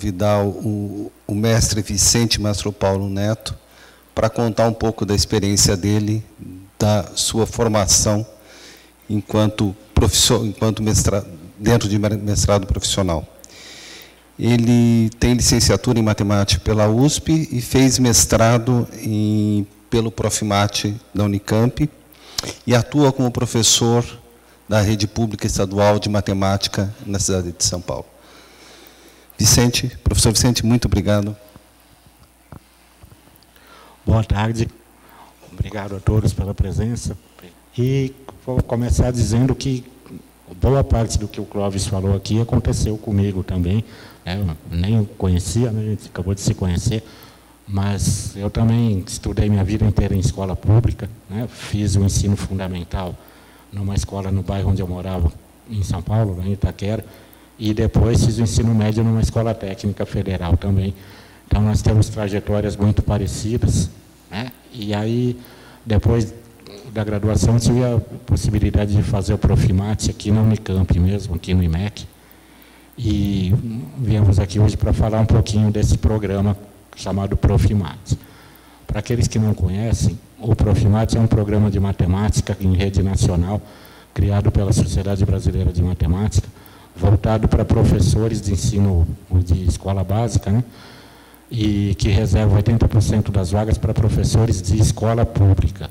convidar o mestre Vicente Mastropaulo Paulo Neto para contar um pouco da experiência dele, da sua formação enquanto profissional, enquanto mestrado, dentro de mestrado profissional. Ele tem licenciatura em matemática pela USP e fez mestrado pelo ProfMat da Unicamp e atua como professor da Rede Pública Estadual de Matemática na cidade de São Paulo. Vicente, professor Vicente, muito obrigado. Boa tarde. Obrigado a todos pela presença. E vou começar dizendo que boa parte do que o Clóvis falou aqui aconteceu comigo também. Eu nem o conhecia, né? A gente acabou de se conhecer, mas eu também estudei minha vida inteira em escola pública, né? Fiz o ensino fundamental numa escola no bairro onde eu morava, em São Paulo, lá em Itaquera, e depois fiz o ensino médio numa escola técnica federal também. Então, nós temos trajetórias muito parecidas, né? E aí, depois da graduação, tive a possibilidade de fazer o ProfMat aqui na Unicamp mesmo, aqui no IMECC. E viemos aqui hoje para falar um pouquinho desse programa chamado ProfMat. Para aqueles que não conhecem, o ProfMat é um programa de matemática em rede nacional, criado pela Sociedade Brasileira de Matemática, voltado para professores de ensino de escola básica, né? E que reserva 80% das vagas para professores de escola pública.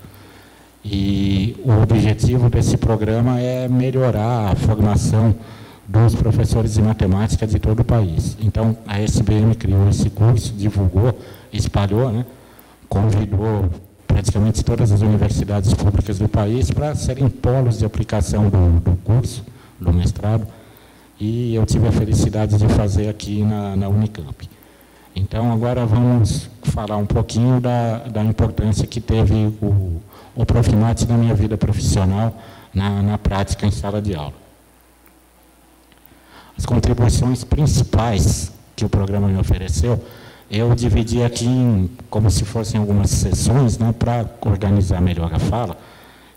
E o objetivo desse programa é melhorar a formação dos professores de matemática de todo o país. Então, a SBM criou esse curso, divulgou, espalhou, né? Convidou praticamente todas as universidades públicas do país para serem polos de aplicação do curso, do mestrado, e eu tive a felicidade de fazer aqui na Unicamp. Então, agora vamos falar um pouquinho da importância que teve o ProfMat na minha vida profissional, na prática em sala de aula. As contribuições principais que o programa me ofereceu, eu dividi aqui como se fossem algumas sessões, né, para organizar melhor a fala.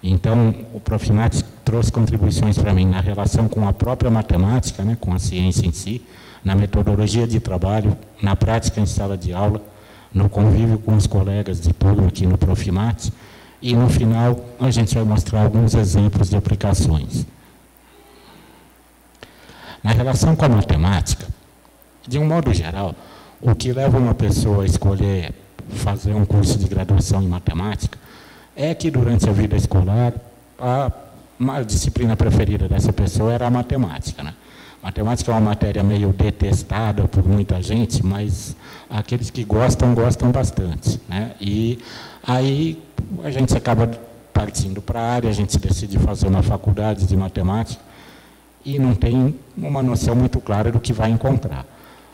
Então, o ProfMat trouxe contribuições para mim na relação com a própria matemática, né, com a ciência em si, na metodologia de trabalho, na prática em sala de aula, no convívio com os colegas de turma aqui no ProfMat, e no final a gente vai mostrar alguns exemplos de aplicações. Na relação com a matemática, de um modo geral, o que leva uma pessoa a escolher fazer um curso de graduação em matemática é que durante a vida escolar a disciplina preferida dessa pessoa era a matemática, né? Matemática é uma matéria meio detestada por muita gente, mas aqueles que gostam, gostam bastante, né? E aí a gente acaba partindo para a área, a gente decide fazer uma faculdade de matemática e não tem uma noção muito clara do que vai encontrar.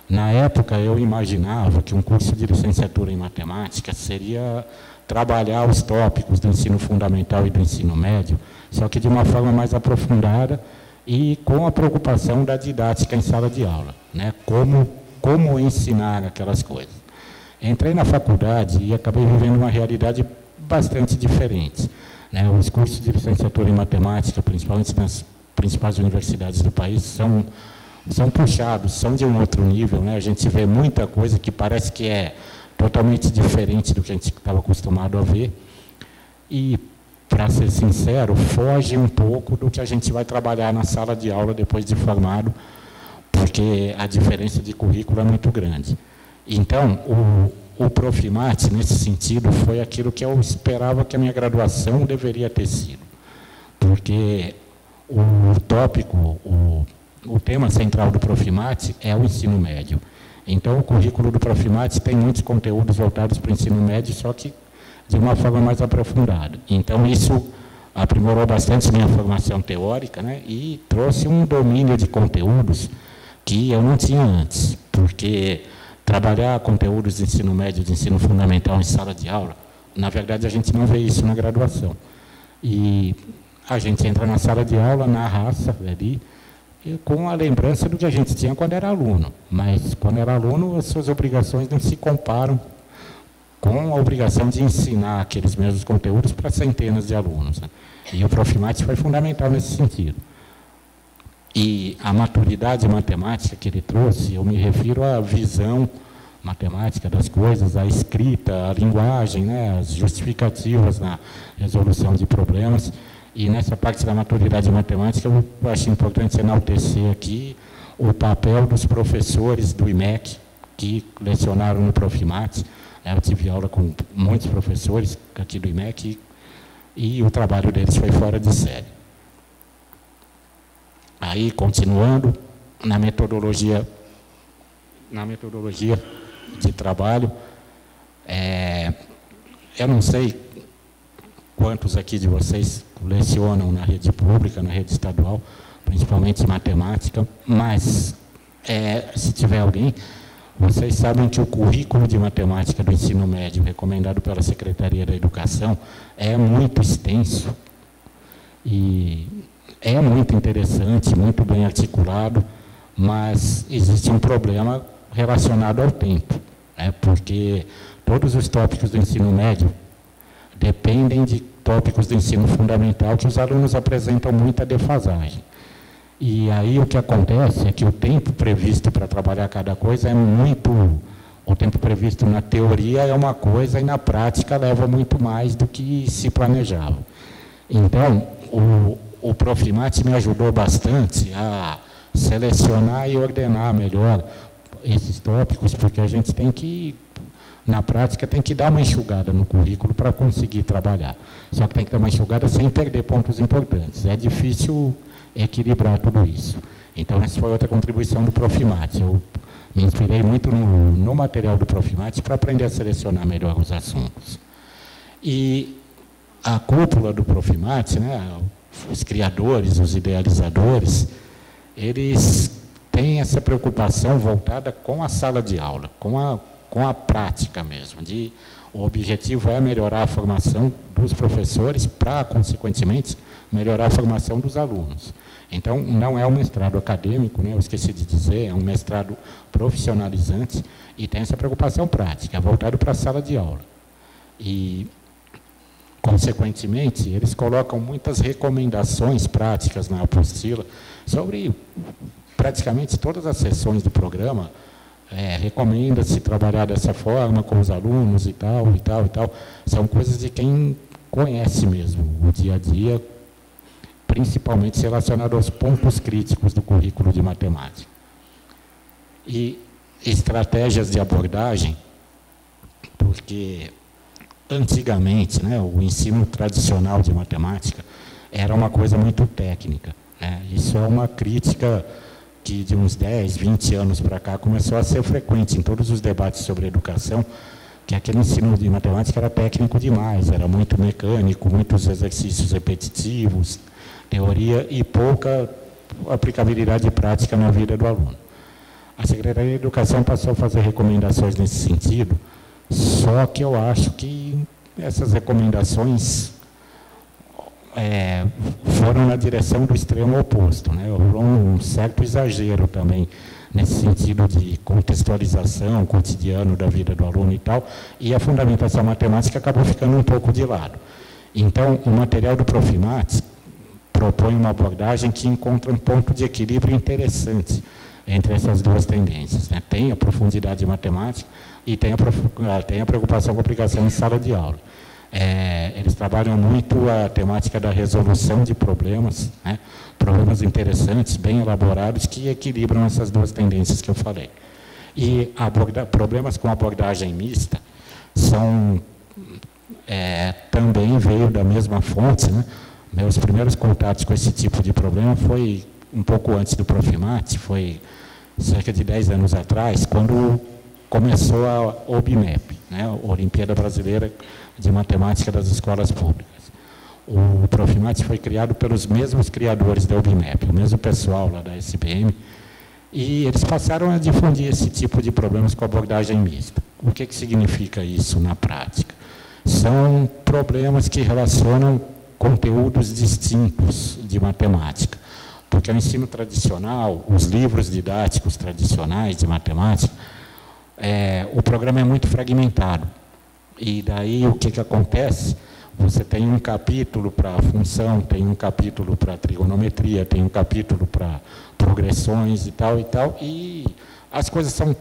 Na época, eu imaginava que um curso de licenciatura em matemática seria trabalhar os tópicos do ensino fundamental e do ensino médio, só que de uma forma mais aprofundada, e com a preocupação da didática em sala de aula, né? Como ensinar aquelas coisas. Entrei na faculdade e acabei vivendo uma realidade bastante diferente, né? Os cursos de licenciatura em matemática, principalmente nas principais universidades do país, são puxados, são de um outro nível, né? A gente vê muita coisa que parece que é totalmente diferente do que a gente estava acostumado a ver e, para ser sincero, foge um pouco do que a gente vai trabalhar na sala de aula depois de formado, porque a diferença de currículo é muito grande. Então, o ProfMat, nesse sentido, foi aquilo que eu esperava que a minha graduação deveria ter sido, porque o tópico, o tema central do ProfMat é o ensino médio. Então, o currículo do ProfMat tem muitos conteúdos voltados para o ensino médio, só que de uma forma mais aprofundada. Então, isso aprimorou bastante minha formação teórica, né? E trouxe um domínio de conteúdos que eu não tinha antes, porque trabalhar conteúdos de ensino médio, de ensino fundamental em sala de aula, na verdade, a gente não vê isso na graduação. E a gente entra na sala de aula, na raça, ali, com a lembrança do que a gente tinha quando era aluno. Mas, quando era aluno, as suas obrigações não se comparam com a obrigação de ensinar aqueles mesmos conteúdos para centenas de alunos, né? E o ProfMat foi fundamental nesse sentido. E a maturidade matemática que ele trouxe, eu me refiro à visão matemática das coisas, a escrita, a linguagem, né, as justificativas na resolução de problemas. E nessa parte da maturidade matemática, eu acho importante enaltecer aqui o papel dos professores do IMECC, que lecionaram no ProfMat. Eu tive aula com muitos professores aqui do IMECC e o trabalho deles foi fora de série. Aí, continuando, na metodologia de trabalho, eu não sei quantos aqui de vocês lecionam na rede pública, na rede estadual, principalmente matemática, mas se tiver alguém, vocês sabem que o currículo de matemática do ensino médio, recomendado pela Secretaria da Educação, é muito extenso e é muito interessante, muito bem articulado, mas existe um problema relacionado ao tempo, né? Porque todos os tópicos do ensino médio dependem de tópicos do ensino fundamental que os alunos apresentam muita defasagem. E aí o que acontece é que o tempo previsto para trabalhar cada coisa é muito... O tempo previsto na teoria é uma coisa e na prática leva muito mais do que se planejava. Então, o ProfMat me ajudou bastante a selecionar e ordenar melhor esses tópicos, porque a gente tem que... Na prática, tem que dar uma enxugada no currículo para conseguir trabalhar. Só que tem que dar uma enxugada sem perder pontos importantes. É difícil equilibrar tudo isso. Então, essa foi outra contribuição do ProfMat. Eu me inspirei muito no material do ProfMat para aprender a selecionar melhor os assuntos. E a cúpula do ProfMat, né, os criadores, os idealizadores, eles têm essa preocupação voltada com a sala de aula, com a prática mesmo. O objetivo é melhorar a formação dos professores para, consequentemente, melhorar a formação dos alunos. Então, não é um mestrado acadêmico, né? Eu esqueci de dizer, é um mestrado profissionalizante e tem essa preocupação prática, é voltado para a sala de aula. E, consequentemente, eles colocam muitas recomendações práticas na apostila sobre praticamente todas as sessões do programa. Recomenda-se trabalhar dessa forma com os alunos e tal, e tal, e tal. São coisas de quem conhece mesmo o dia a dia, principalmente relacionado aos pontos críticos do currículo de matemática. E estratégias de abordagem, porque antigamente, né, o ensino tradicional de matemática era uma coisa muito técnica, né? Isso é uma crítica que de uns 10, 20 anos para cá começou a ser frequente em todos os debates sobre educação, que aquele ensino de matemática era técnico demais, era muito mecânico, muitos exercícios repetitivos, teoria e pouca aplicabilidade prática na vida do aluno. A Secretaria de Educação passou a fazer recomendações nesse sentido, só que eu acho que essas recomendações foram na direção do extremo oposto, né? Houve um certo exagero também nesse sentido de contextualização cotidiana da vida do aluno e tal, e a fundamentação matemática acabou ficando um pouco de lado. Então, o material do ProfMat propõe uma abordagem que encontra um ponto de equilíbrio interessante entre essas duas tendências, né? Tem a profundidade matemática e tem a preocupação com a aplicação em sala de aula. Eles trabalham muito a temática da resolução de problemas, né? Problemas interessantes, bem elaborados, que equilibram essas duas tendências que eu falei. E problemas com abordagem mista são também veio da mesma fonte, né? Meus primeiros contatos com esse tipo de problema foi um pouco antes do ProfMat, foi cerca de 10 anos atrás, quando começou a OBMEP, né? Olimpíada Brasileira de Matemática das Escolas Públicas. O ProfMat foi criado pelos mesmos criadores da OBMEP, o mesmo pessoal lá da SBM, e eles passaram a difundir esse tipo de problemas com abordagem mista. O que significa isso na prática? São problemas que relacionam conteúdos distintos de matemática, porque o ensino tradicional, os livros didáticos tradicionais de matemática, o programa é muito fragmentado. E daí o que acontece? Você tem um capítulo para função, tem um capítulo para trigonometria, tem um capítulo para progressões e tal e tal, e as coisas são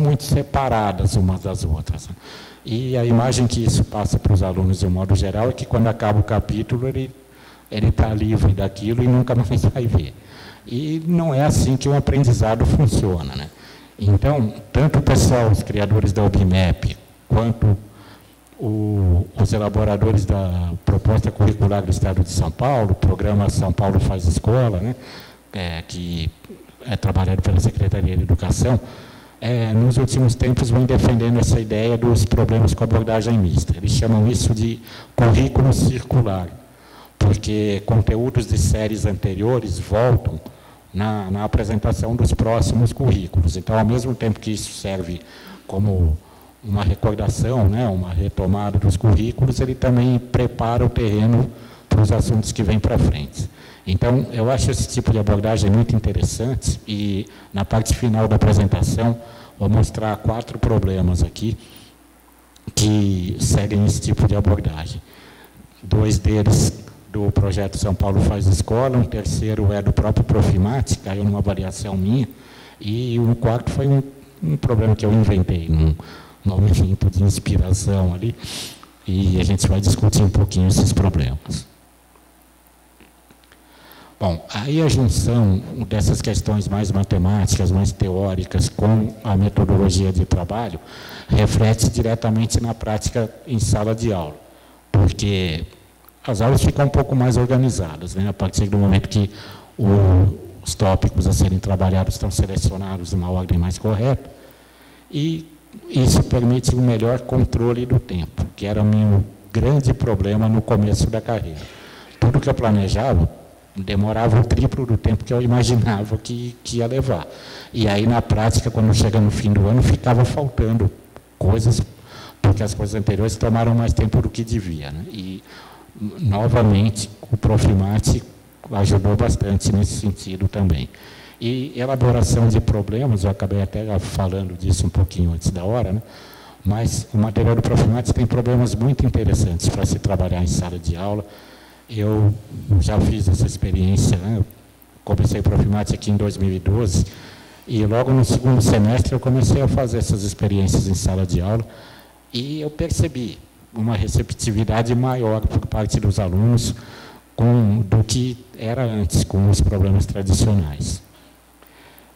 muito separadas umas das outras. E a imagem que isso passa para os alunos de um modo geral é que quando acaba o capítulo ele está livre daquilo e nunca mais vai ver. E não é assim que um aprendizado funciona, né? Então, tanto o pessoal, os criadores da OBMEP, quanto os elaboradores da proposta curricular do Estado de São Paulo, o programa São Paulo Faz Escola, né, que é trabalhado pela Secretaria de Educação, nos últimos tempos vem defendendo essa ideia dos problemas com abordagem mista. Eles chamam isso de currículo circular, porque conteúdos de séries anteriores voltam na apresentação dos próximos currículos. Então, ao mesmo tempo que isso serve como uma recordação, né, uma retomada dos currículos, ele também prepara o terreno para os assuntos que vêm para frente. Então, eu acho esse tipo de abordagem muito interessante e, na parte final da apresentação, vou mostrar 4 problemas aqui que seguem esse tipo de abordagem. 2 deles do projeto São Paulo Faz Escola, um terceiro é do próprio ProfMat, caiu numa avaliação minha, e o 4º foi um problema que eu inventei, um momento de inspiração ali, e a gente vai discutir um pouquinho esses problemas. Bom, aí a junção dessas questões mais matemáticas, mais teóricas, com a metodologia de trabalho, reflete diretamente na prática em sala de aula, porque as aulas ficam um pouco mais organizadas, né? A partir do momento que os tópicos a serem trabalhados estão selecionados numa ordem mais correta, e isso permite um melhor controle do tempo, que era o meu grande problema no começo da carreira. Tudo que eu planejava demorava o triplo do tempo que eu imaginava que ia levar. E aí, na prática, quando chega no fim do ano, ficava faltando coisas, porque as coisas anteriores tomaram mais tempo do que devia, né? E, novamente, o ProfMat ajudou bastante nesse sentido também. E elaboração de problemas, eu acabei até falando disso um pouquinho antes da hora, né? Mas o material do ProfMat tem problemas muito interessantes para se trabalhar em sala de aula. Eu já fiz essa experiência, né? Eu comecei o ProfMat aqui em 2012, e logo no segundo semestre eu comecei a fazer essas experiências em sala de aula, e eu percebi uma receptividade maior por parte dos alunos do que era antes, com os problemas tradicionais.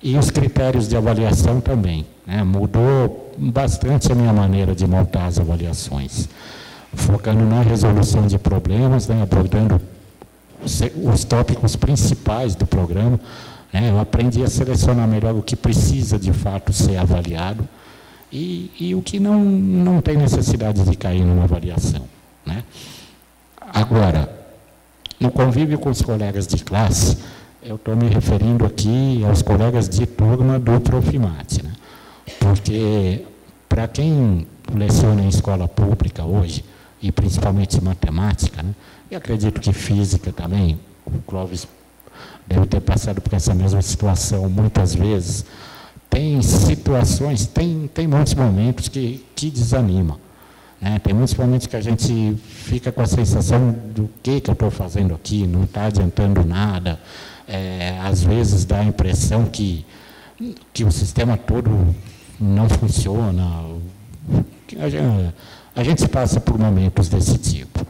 E os critérios de avaliação também, né? Mudou bastante a minha maneira de montar as avaliações, focando na resolução de problemas, né? Abordando os tópicos principais do programa, né? Eu aprendi a selecionar melhor o que precisa de fato ser avaliado e o que não tem necessidade de cair numa avaliação, né? Agora, no convívio com os colegas de classe, eu estou me referindo aqui aos colegas de turma do ProfMat, né? Porque, para quem leciona em escola pública hoje, e principalmente matemática, né? E acredito que física também, o Clóvis deve ter passado por essa mesma situação muitas vezes, tem situações, tem muitos momentos que desanima, né? Tem muitos momentos que a gente fica com a sensação do que eu estou fazendo aqui, não está adiantando nada, às vezes dá a impressão que o sistema todo não funciona, a gente passa por momentos desse tipo.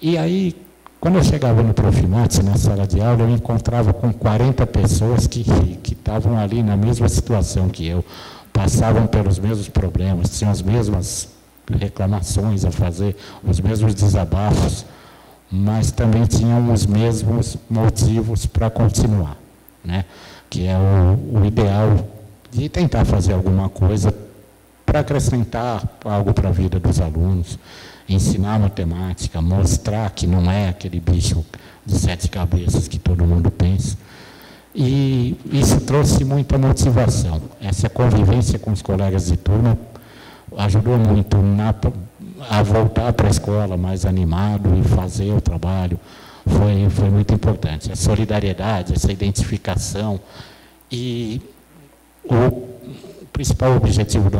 E aí, quando eu chegava no ProfMat, na sala de aula, eu me encontrava com 40 pessoas que estavam ali na mesma situação que eu, passavam pelos mesmos problemas, tinham as mesmas reclamações a fazer, os mesmos desabafos, mas também tinham os mesmos motivos para continuar, né? Que é o ideal de tentar fazer alguma coisa para acrescentar algo para a vida dos alunos, ensinar matemática, mostrar que não é aquele bicho de 7 cabeças que todo mundo pensa. E isso trouxe muita motivação. Essa convivência com os colegas de turma ajudou muito a voltar para a escola mais animado e fazer o trabalho. Foi muito importante. A solidariedade, essa identificação e o principal objetivo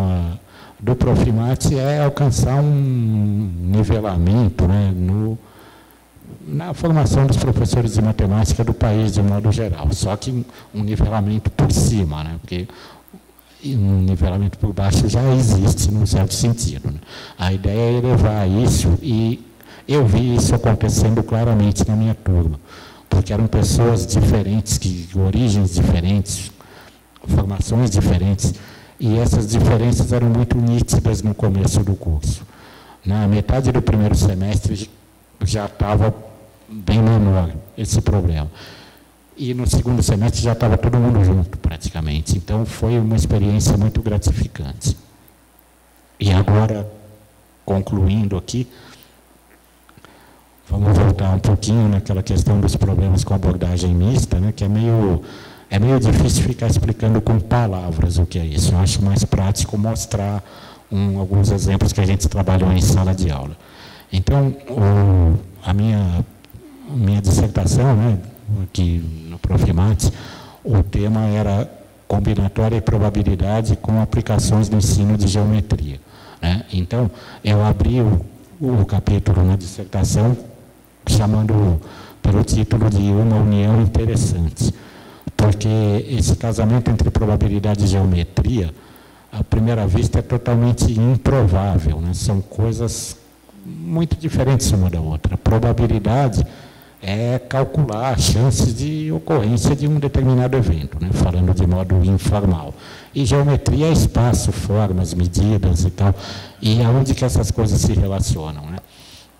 do ProfMat é alcançar um nivelamento, né, na formação dos professores de matemática do país, de um modo geral. Só que um nivelamento por cima, né, porque um nivelamento por baixo já existe, num certo sentido, né. A ideia é elevar isso, e eu vi isso acontecendo claramente na minha turma, porque eram pessoas diferentes, de origens diferentes, formações diferentes, e essas diferenças eram muito nítidas no começo do curso. Na metade do primeiro semestre já estava bem menor esse problema. E no segundo semestre já estava todo mundo junto, praticamente. Então, foi uma experiência muito gratificante. E agora, concluindo aqui, vamos voltar um pouquinho naquela questão dos problemas com abordagem mista, né, que é meio difícil ficar explicando com palavras o que é isso. Eu acho mais prático mostrar alguns exemplos que a gente trabalhou em sala de aula. Então, a minha dissertação, né, aqui no ProfMat, o tema era combinatória e probabilidade com aplicações do ensino de geometria, né? Então, eu abri o capítulo na dissertação chamando pelo título de Uma União Interessante, porque esse casamento entre probabilidade e geometria, à primeira vista, é totalmente improvável, né? São coisas muito diferentes uma da outra. Probabilidade é calcular as chances de ocorrência de um determinado evento, né? Falando de modo informal. E geometria é espaço, formas, medidas e tal, e aonde que essas coisas se relacionam, né?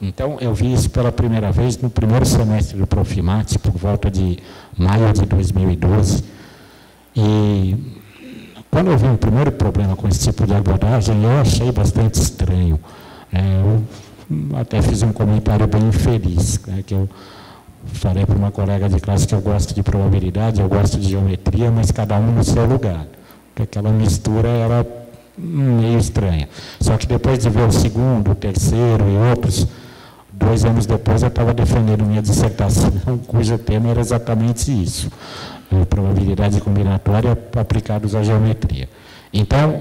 Então, eu vi isso pela primeira vez no primeiro semestre do ProfMat, por volta de maio de 2012. E quando eu vi o primeiro problema com esse tipo de abordagem, eu achei bastante estranho, né? Eu até fiz um comentário bem infeliz, né, que eu falei para uma colega de classe que eu gosto de probabilidade, eu gosto de geometria, mas cada um no seu lugar. Porque aquela mistura era meio estranha. Só que depois de ver o segundo, o terceiro e outros, 2 anos depois eu estava defendendo minha dissertação, cujo tema era exatamente isso, probabilidade combinatória aplicados à geometria. Então,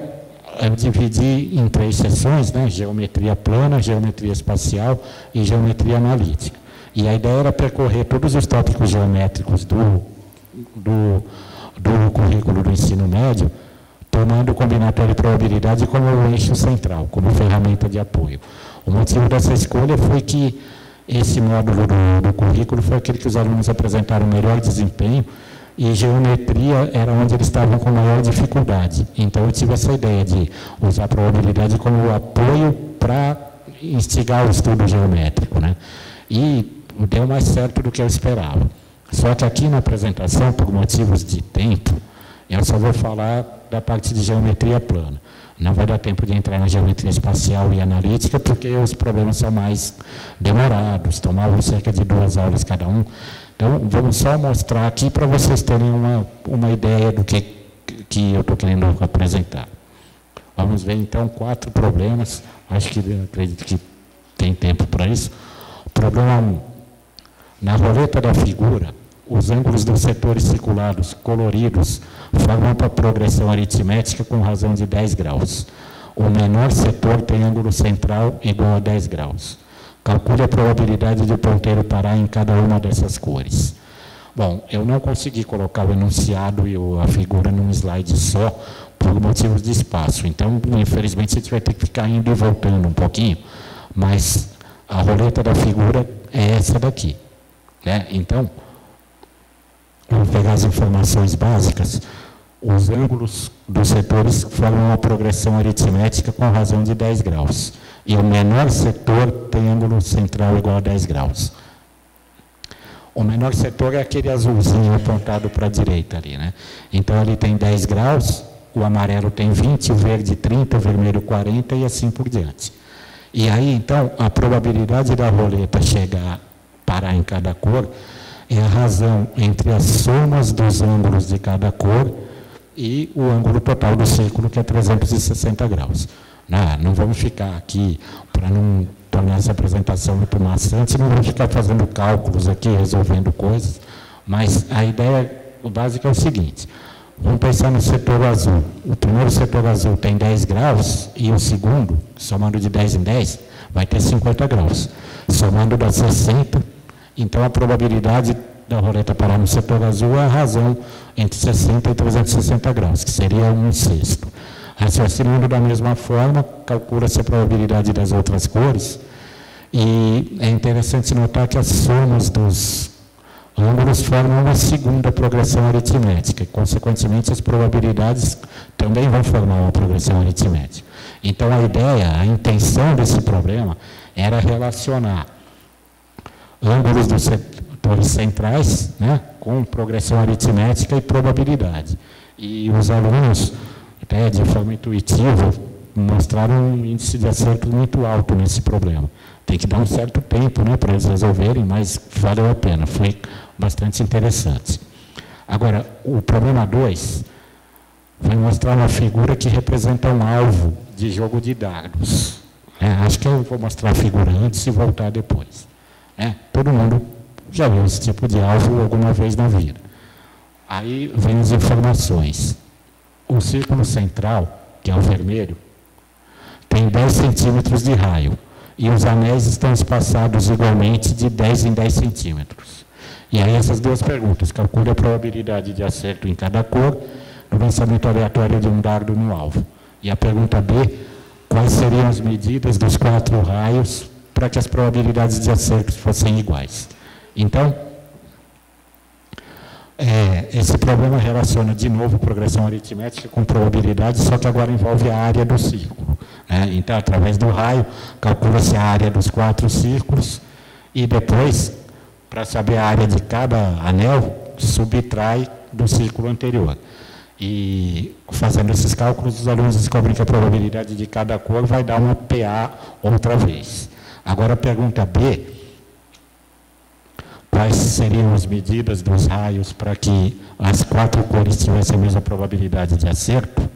eu dividi em 3 seções, né, geometria plana, geometria espacial e geometria analítica. E a ideia era percorrer todos os tópicos geométricos do currículo do ensino médio, tomando combinatória e probabilidade como o eixo central, como ferramenta de apoio. O motivo dessa escolha foi que esse módulo do currículo foi aquele que os alunos apresentaram melhor desempenho, e geometria era onde eles estavam com maior dificuldade. Então, eu tive essa ideia de usar a probabilidade como apoio para instigar o estudo geométrico, né? E deu mais certo do que eu esperava. Só que aqui na apresentação, por motivos de tempo, eu só vou falar da parte de geometria plana. Não vai dar tempo de entrar na geometria espacial e analítica, porque os problemas são mais demorados, tomavam cerca de 2 aulas cada um. Então, vamos só mostrar aqui para vocês terem uma ideia do que eu estou querendo apresentar. Vamos ver, então, 4 problemas. Acredito que tem tempo para isso. Problema 1. Na roleta da figura, os ângulos dos setores circulados, coloridos, formam uma progressão aritmética com razão de 10 graus. O menor setor tem ângulo central igual a 10 graus. Calcule a probabilidade de o ponteiro parar em cada uma dessas cores. Bom, eu não consegui colocar o enunciado e a figura num slide só, por motivos de espaço. Então, infelizmente, a gente vai ter que ficar indo e voltando um pouquinho, mas a roleta da figura é essa daqui, né? Então, vamos pegar as informações básicas. Os ângulos dos setores formam uma progressão aritmética com razão de 10 graus. E o menor setor tem ângulo central igual a 10 graus. O menor setor é aquele azulzinho apontado para a direita ali, né? Então, ele tem 10 graus, o amarelo tem 20, o verde 30, o vermelho 40 e assim por diante. E aí, então, a probabilidade da roleta parar em cada cor é a razão entre as somas dos ângulos de cada cor e o ângulo total do círculo, que é 360 graus. Não vamos ficar aqui, para não tornar essa apresentação muito maçante, não vamos ficar fazendo cálculos aqui, resolvendo coisas, mas a ideia básica é o seguinte: Vamos pensar no setor azul. O primeiro setor azul tem 10 graus e o segundo, somando de 10 em 10, vai ter 50 graus. Somando dá 60, então a probabilidade da roleta parar no setor azul é a razão entre 60 e 360 graus, que seria 1/6. Raciocinando da mesma forma, calcula-se a probabilidade das outras cores, e é interessante notar que as somas dos ângulos formam uma segunda progressão aritmética, e, consequentemente, as probabilidades também vão formar uma progressão aritmética. Então, a ideia, a intenção desse problema era relacionar ângulos dos setores centrais, né, com progressão aritmética e probabilidade. E os alunos, até de forma intuitiva, mostraram um índice de acerto muito alto nesse problema. Tem que dar um certo tempo, né, para eles resolverem, mas valeu a pena, foi bastante interessante. Agora, o problema 2 vai mostrar uma figura que representa um alvo de jogo de dardos. É, acho que eu vou mostrar a figura antes e voltar depois. É, todo mundo já viu esse tipo de alvo alguma vez na vida. Aí vem as informações. O círculo central, que é o vermelho, tem 10 centímetros de raio. E os anéis estão espaçados igualmente de 10 em 10 centímetros. E aí essas duas perguntas, calcule a probabilidade de acerto em cada cor no lançamento aleatório de um dardo no alvo. E a pergunta B, quais seriam as medidas dos 4 raios para que as probabilidades de acerto fossem iguais? Então, esse problema relaciona de novo progressão aritmética com probabilidade, só que agora envolve a área do círculo. Então, através do raio, calcula-se a área dos 4 círculos e depois, para saber a área de cada anel, subtrai do círculo anterior. E, fazendo esses cálculos, os alunos descobrem que a probabilidade de cada cor vai dar uma PA outra vez. Agora, a pergunta B, quais seriam as medidas dos raios para que as 4 cores tivessem a mesma probabilidade de acerto?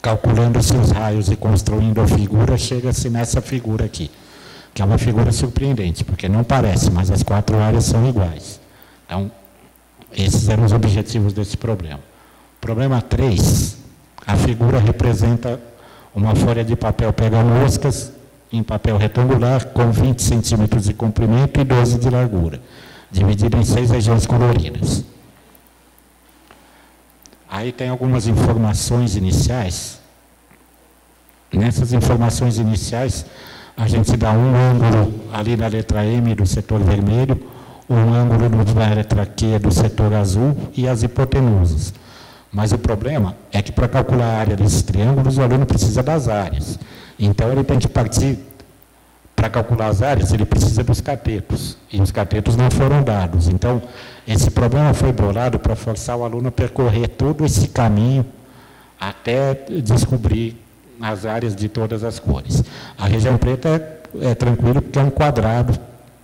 Calculando-se os raios e construindo a figura, chega-se nessa figura aqui, que é uma figura surpreendente, porque não parece, mas as 4 áreas são iguais. Então, esses eram os objetivos desse problema. Problema 3, a figura representa uma folha de papel pega-moscas em papel retangular com 20 centímetros de comprimento e 12 de largura, dividida em 6 regiões coloridas. Aí tem algumas informações iniciais. Nessas informações iniciais, a gente dá um ângulo ali na letra M do setor vermelho, um ângulo na letra Q do setor azul e as hipotenusas. Mas o problema é que para calcular a área desses triângulos, o aluno precisa das áreas. Então, ele tem que partir, para calcular as áreas, ele precisa dos catetos. E os catetos não foram dados. Então, esse problema foi bolado para forçar o aluno a percorrer todo esse caminho até descobrir as áreas de todas as cores. A região preta é tranquila porque é um quadrado,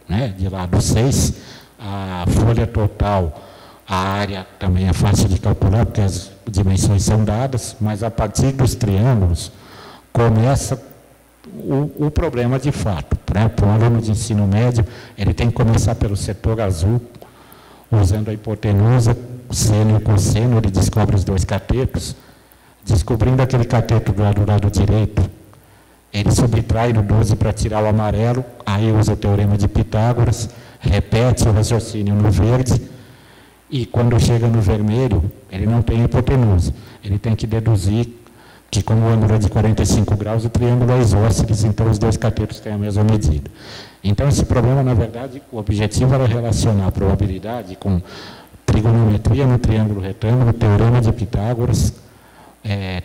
né, de lado 6. A folha total, a área também é fácil de calcular porque as dimensões são dadas, mas a partir dos triângulos começa o problema de fato. Né? Para um aluno de ensino médio, ele tem que começar pelo setor azul, usando a hipotenusa, seno e cosseno, ele descobre os 2 catetos. Descobrindo aquele cateto do lado direito, ele subtrai do 12 para tirar o amarelo, aí usa o teorema de Pitágoras, repete o raciocínio no verde, e quando chega no vermelho, ele não tem hipotenusa. Ele tem que deduzir que, como o ângulo é de 45 graus, o triângulo é isósceles, então os 2 catetos têm a mesma medida. Então, esse problema, na verdade, o objetivo era relacionar a probabilidade com trigonometria no triângulo retângulo, teorema de Pitágoras,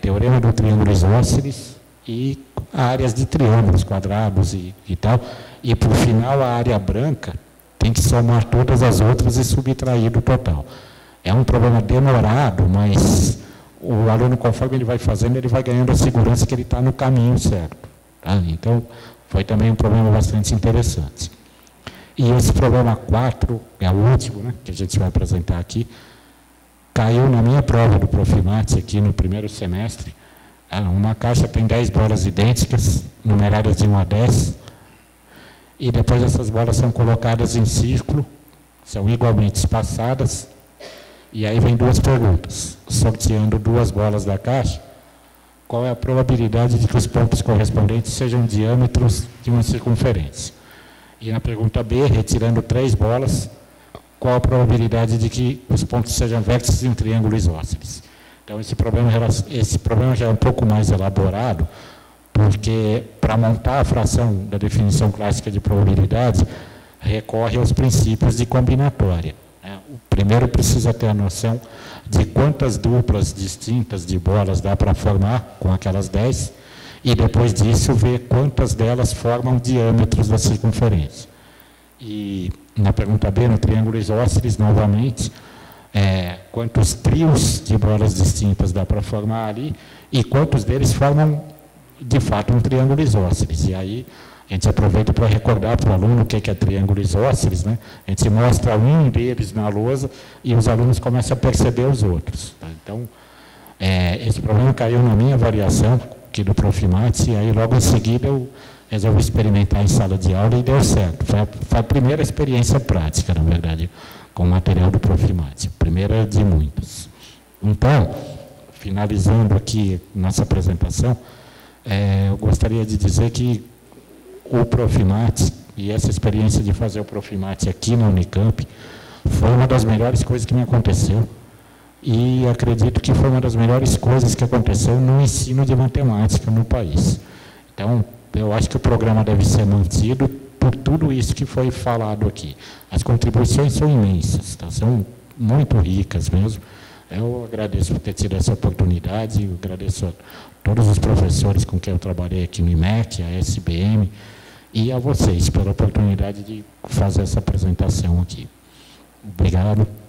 teorema do triângulo isósceles e áreas de triângulos, quadrados e tal. E, por final, a área branca tem que somar todas as outras e subtrair do total. É um problema demorado, mas o aluno, conforme ele vai fazendo, ele vai ganhando a segurança que ele está no caminho certo. Tá? Então, foi também um problema bastante interessante. E esse problema 4, é o último, né, que a gente vai apresentar aqui, caiu na minha prova do ProfMat aqui no primeiro semestre. Uma caixa tem 10 bolas idênticas, numeradas de 1 a 10, e depois essas bolas são colocadas em círculo, são igualmente espaçadas, E aí vem duas perguntas, sorteando duas bolas da caixa. Qual é a probabilidade de que os pontos correspondentes sejam diâmetros de uma circunferência? E na pergunta B, retirando três bolas, qual a probabilidade de que os pontos sejam vértices em triângulo isósceles? Então, esse problema já é um pouco mais elaborado, porque para montar a fração da definição clássica de probabilidade, recorre aos princípios de combinatória. O primeiro precisa ter a noção de quantas duplas distintas de bolas dá para formar com aquelas 10, e depois disso ver quantas delas formam diâmetros da circunferência. E na pergunta B, no triângulo isósceles, novamente, quantos trios de bolas distintas dá para formar ali, e quantos deles formam, de fato, um triângulo isósceles. E aí, a gente aproveita para recordar para o aluno o que é triângulo isósceles, né? A gente mostra um deles na lousa e os alunos começam a perceber os outros. Tá? Então, esse problema caiu na minha avaliação, aqui do ProfMat, e aí logo em seguida eu resolvi experimentar em sala de aula e deu certo. Foi a primeira experiência prática, na verdade, com o material do ProfMat, primeira de muitas. Então, finalizando aqui nossa apresentação, eu gostaria de dizer que o ProfMat, e essa experiência de fazer o ProfMat aqui na Unicamp, foi uma das melhores coisas que me aconteceu. E acredito que foi uma das melhores coisas que aconteceu no ensino de matemática no país. Então, eu acho que o programa deve ser mantido por tudo isso que foi falado aqui. As contribuições são imensas, tá? São muito ricas mesmo. Eu agradeço por ter tido essa oportunidade, eu agradeço a todos os professores com quem eu trabalhei aqui no IMECC, a SBM, e a vocês pela oportunidade de fazer essa apresentação aqui. Obrigado.